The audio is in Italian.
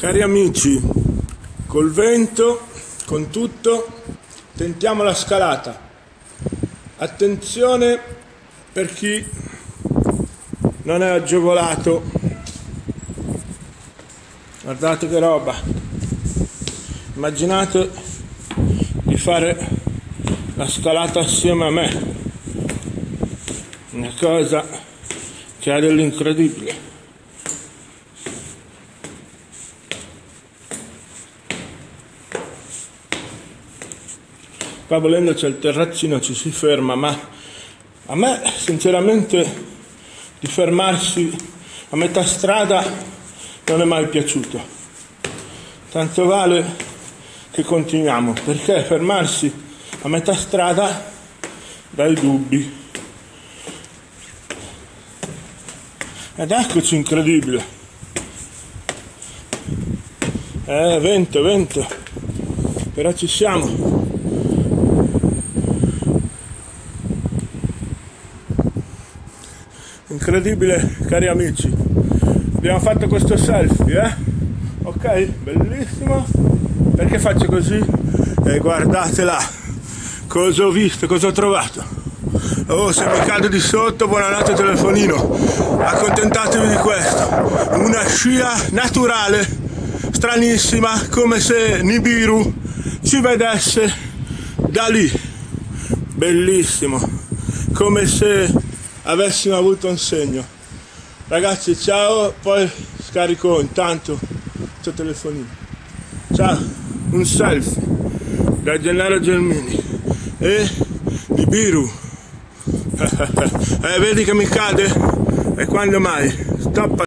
Cari amici, col vento, con tutto, tentiamo la scalata. Attenzione per chi non è agevolato. Guardate che roba. Immaginate di fare la scalata assieme a me. Una cosa che ha dell'incredibile. Qua volendo c'è il terrazzino, ci si ferma, ma a me sinceramente di fermarsi a metà strada non è mai piaciuto. Tanto vale che continuiamo, perché fermarsi a metà strada dà i dubbi. Ed eccoci, incredibile. Vento, però ci siamo. Incredibile, cari amici, abbiamo fatto questo selfie, ok, bellissimo. Perché faccio così? E guardate là cosa ho visto, cosa ho trovato. Oh, se mi cade di sotto, buonanotte telefonino, accontentatevi di questo. Una scia naturale stranissima, come se Nibiru ci vedesse da lì. Bellissimo, come se avessimo avuto un segno. Ragazzi, ciao, poi scarico intanto il telefonino. Ciao, un selfie da Gennaro Gelmini e Nibiru. Vedi che mi cade? E quando mai? Stop.